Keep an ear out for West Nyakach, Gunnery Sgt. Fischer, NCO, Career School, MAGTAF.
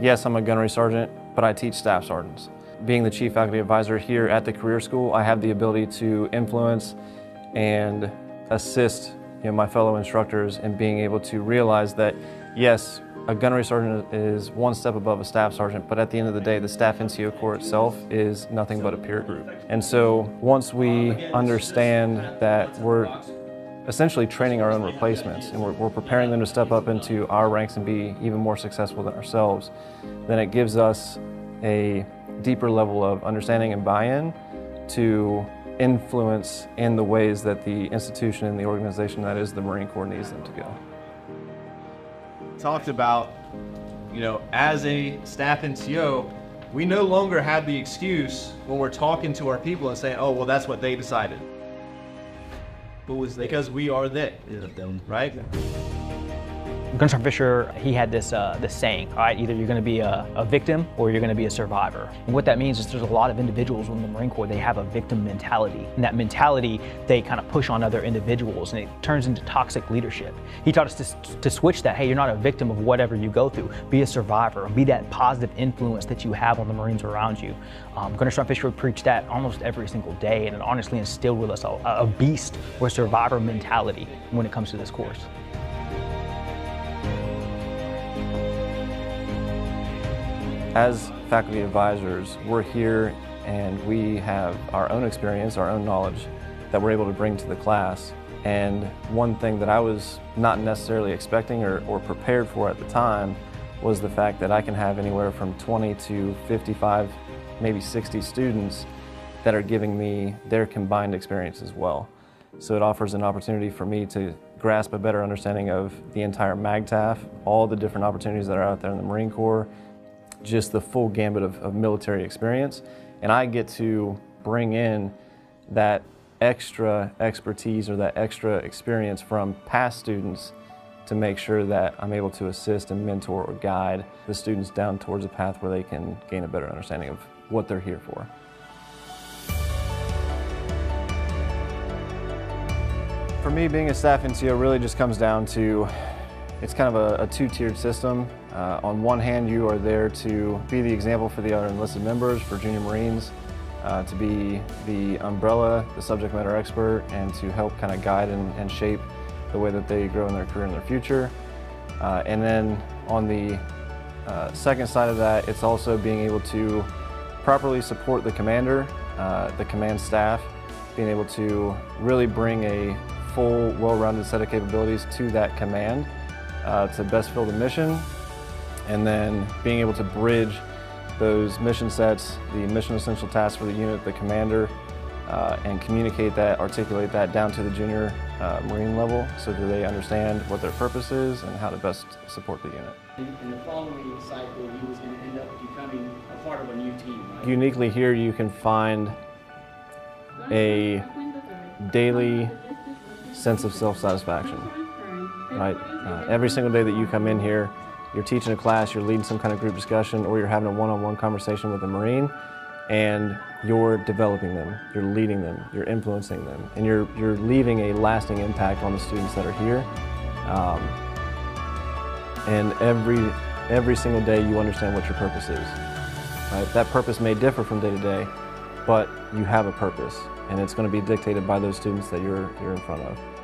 Yes, I'm a gunnery sergeant, but I teach staff sergeants. Being the chief faculty advisor here at the career school, I have the ability to influence and assist my fellow instructors in being able to realize that, yes, a gunnery sergeant is one step above a staff sergeant, but at the end of the day, the staff NCO Corps itself is nothing but a peer group. And so once we understand that we're essentially training our own replacements and we're preparing them to step up into our ranks and be even more successful than ourselves, then it gives us a deeper level of understanding and buy-in to influence in the ways that the institution and the organization that is the Marine Corps needs them to go. Talked about, as a staff NCO, we no longer have the excuse when we're talking to our people and saying, oh, well, that's what they decided. But was they? Because we are they, right? Gunnery Sgt. Fischer, he had this saying, all right, either you're going to be a victim or you're going to be a survivor. And what that means is there's a lot of individuals within the Marine Corps, they have a victim mentality. And that mentality, they kind of push on other individuals, and it turns into toxic leadership. He taught us to switch that. Hey, you're not a victim of whatever you go through. Be a survivor. Be that positive influence that you have on the Marines around you. Gunnery Sgt. Fischer preached that almost every single day, and it honestly instilled with us a beast or survivor mentality when it comes to this course. As faculty advisors, we're here and we have our own experience, our own knowledge that we're able to bring to the class. And one thing that I was not necessarily expecting or prepared for at the time was the fact that I can have anywhere from 20 to 55, maybe 60 students that are giving me their combined experience as well. So it offers an opportunity for me to grasp a better understanding of the entire MAGTAF, all the different opportunities that are out there in the Marine Corps, just the full gambit of military experience, and I get to bring in that extra expertise or that extra experience from past students to make sure that I'm able to assist and mentor or guide the students down towards a path where they can gain a better understanding of what they're here for. For me, being a staff NCO really just comes down to it's kind of a two-tiered system. On one hand, you are there to be the example for the other enlisted members, for junior Marines, to be the umbrella, the subject matter expert, and to help kind of guide and shape the way that they grow in their career and their future. And then on the second side of that, it's also being able to properly support the commander, the command staff, being able to really bring a full, well-rounded set of capabilities to that command. To best fill the mission, and then being able to bridge those mission sets, the mission essential tasks for the unit, the commander, and communicate that, articulate that down to the junior Marine level so that they understand what their purpose is and how to best support the unit. In the following cycle, you was going to end up becoming a part of a new team, right? Uniquely here, you can find a daily sense of self-satisfaction. Right? Every single day that you come in here, you're teaching a class, you're leading some kind of group discussion, or you're having a one-on-one conversation with a Marine, and you're developing them, you're leading them, you're influencing them, and you're leaving a lasting impact on the students that are here. And every single day you understand what your purpose is. Right? That purpose may differ from day to day, but you have a purpose, and it's going to be dictated by those students that you're in front of.